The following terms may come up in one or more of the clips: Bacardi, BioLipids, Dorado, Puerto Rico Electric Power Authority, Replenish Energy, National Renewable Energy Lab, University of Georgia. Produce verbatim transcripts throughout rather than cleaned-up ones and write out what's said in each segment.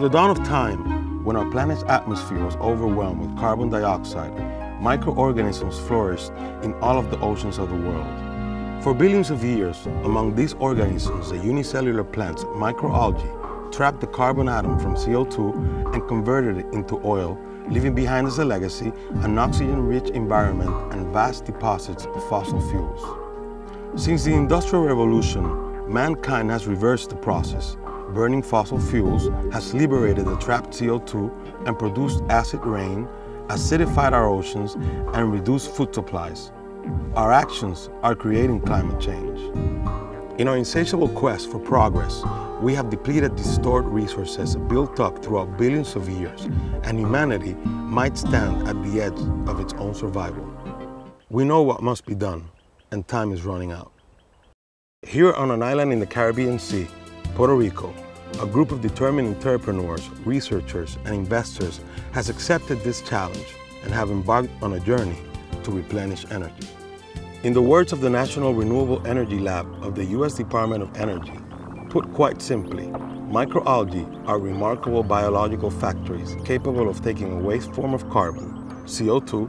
From the dawn of time, when our planet's atmosphere was overwhelmed with carbon dioxide, microorganisms flourished in all of the oceans of the world. For billions of years, among these organisms, the unicellular plants, microalgae, trapped the carbon atom from C O two and converted it into oil, leaving behind as a legacy an oxygen-rich environment and vast deposits of fossil fuels. Since the Industrial Revolution, mankind has reversed the process. Burning fossil fuels has liberated the trapped C O two and produced acid rain, acidified our oceans, and reduced food supplies. Our actions are creating climate change. In our insatiable quest for progress, we have depleted the stored resources built up throughout billions of years, and humanity might stand at the edge of its own survival. We know what must be done, and time is running out. Here on an island in the Caribbean Sea, Puerto Rico, a group of determined entrepreneurs, researchers, and investors has accepted this challenge and have embarked on a journey to replenish energy. In the words of the National Renewable Energy Lab of the U S Department of Energy, put quite simply, microalgae are remarkable biological factories capable of taking a waste form of carbon, C O two,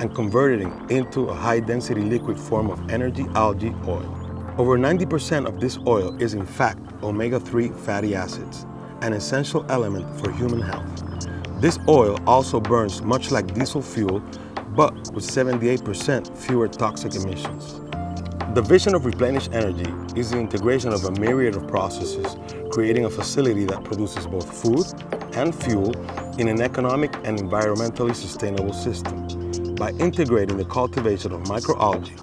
and converting it into a high-density liquid form of energy algae oil. Over ninety percent of this oil is in fact omega three fatty acids, an essential element for human health. This oil also burns much like diesel fuel, but with seventy-eight percent fewer toxic emissions. The vision of Replenish Energy is the integration of a myriad of processes, creating a facility that produces both food and fuel in an economic and environmentally sustainable system. By integrating the cultivation of microalgae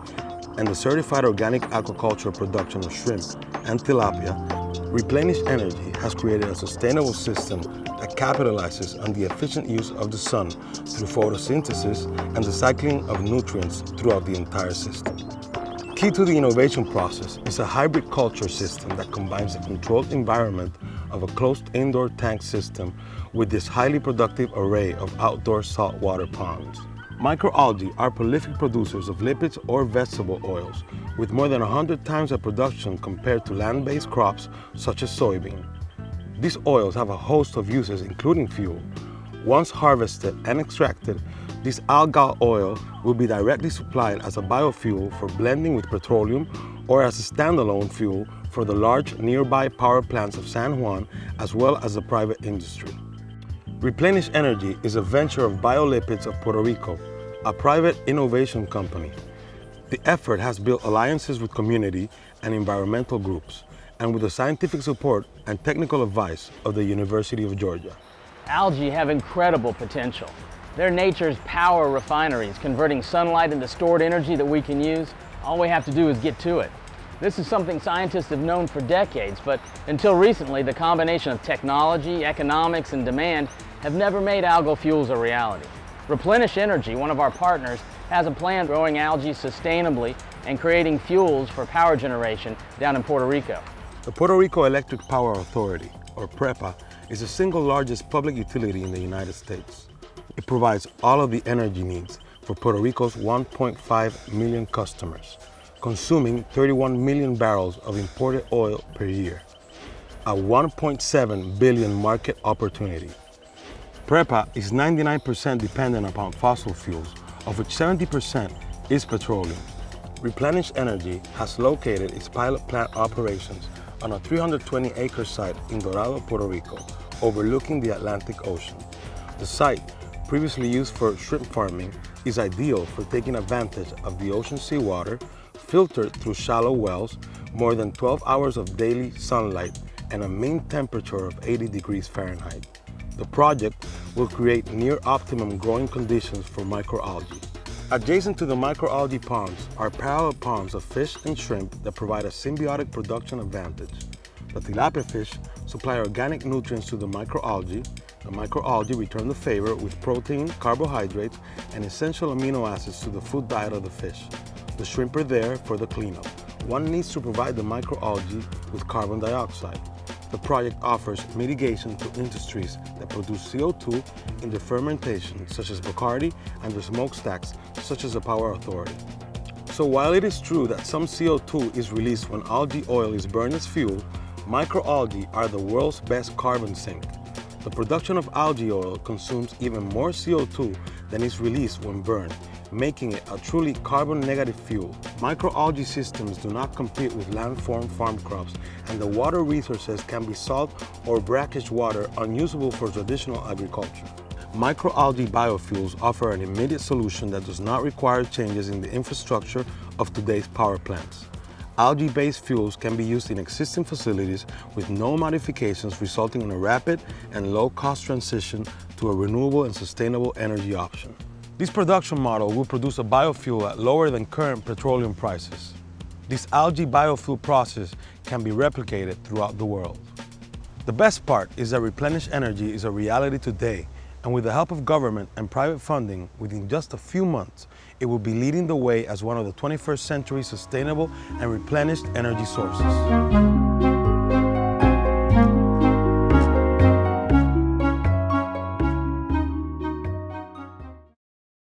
and the certified organic aquaculture production of shrimp and tilapia, Replenish Energy has created a sustainable system that capitalizes on the efficient use of the sun through photosynthesis and the cycling of nutrients throughout the entire system. Key to the innovation process is a hybrid culture system that combines the controlled environment of a closed indoor tank system with this highly productive array of outdoor saltwater ponds. Microalgae are prolific producers of lipids or vegetable oils, with more than one hundred times the production compared to land-based crops such as soybean. These oils have a host of uses, including fuel. Once harvested and extracted, this algal oil will be directly supplied as a biofuel for blending with petroleum or as a standalone fuel for the large nearby power plants of San Juan, as well as the private industry. Replenish Energy is a venture of BioLipids of Puerto Rico, a private innovation company. The effort has built alliances with community and environmental groups, and with the scientific support and technical advice of the University of Georgia. Algae have incredible potential. They're nature's power refineries, converting sunlight into stored energy that we can use. All we have to do is get to it. This is something scientists have known for decades, but until recently, the combination of technology, economics, and demand have never made algal fuels a reality. Replenish Energy, one of our partners, has a plan for growing algae sustainably and creating fuels for power generation down in Puerto Rico. The Puerto Rico Electric Power Authority, or PREPA, is the single largest public utility in the United States. It provides all of the energy needs for Puerto Rico's one point five million customers, consuming thirty-one million barrels of imported oil per year, a one point seven billion market opportunity. PREPA is ninety-nine percent dependent upon fossil fuels, of which seventy percent is petroleum. Replenish Energy has located its pilot plant operations on a three hundred twenty acre site in Dorado, Puerto Rico, overlooking the Atlantic Ocean. The site, previously used for shrimp farming, is ideal for taking advantage of the ocean seawater, filtered through shallow wells, more than twelve hours of daily sunlight, and a mean temperature of eighty degrees Fahrenheit. The project will create near-optimum growing conditions for microalgae. Adjacent to the microalgae ponds are parallel ponds of fish and shrimp that provide a symbiotic production advantage. The tilapia fish supply organic nutrients to the microalgae. The microalgae return the favor with protein, carbohydrates, and essential amino acids to the food diet of the fish. The shrimp are there for the cleanup. One needs to provide the microalgae with carbon dioxide. The project offers mitigation to industries that produce C O two in their fermentation, such as Bacardi, and their smokestacks, such as the Power Authority. So while it is true that some C O two is released when algae oil is burned as fuel, microalgae are the world's best carbon sink. The production of algae oil consumes even more C O two than is released when burned, making it a truly carbon-negative fuel. Microalgae systems do not compete with land-formed farm crops, and the water resources can be salt or brackish water unusable for traditional agriculture. Microalgae biofuels offer an immediate solution that does not require changes in the infrastructure of today's power plants. Algae-based fuels can be used in existing facilities with no modifications, resulting in a rapid and low-cost transition to a renewable and sustainable energy option. This production model will produce a biofuel at lower than current petroleum prices. This algae biofuel process can be replicated throughout the world. The best part is that Replenish Energy is a reality today, and with the help of government and private funding, within just a few months, it will be leading the way as one of the twenty-first century sustainable and replenished energy sources.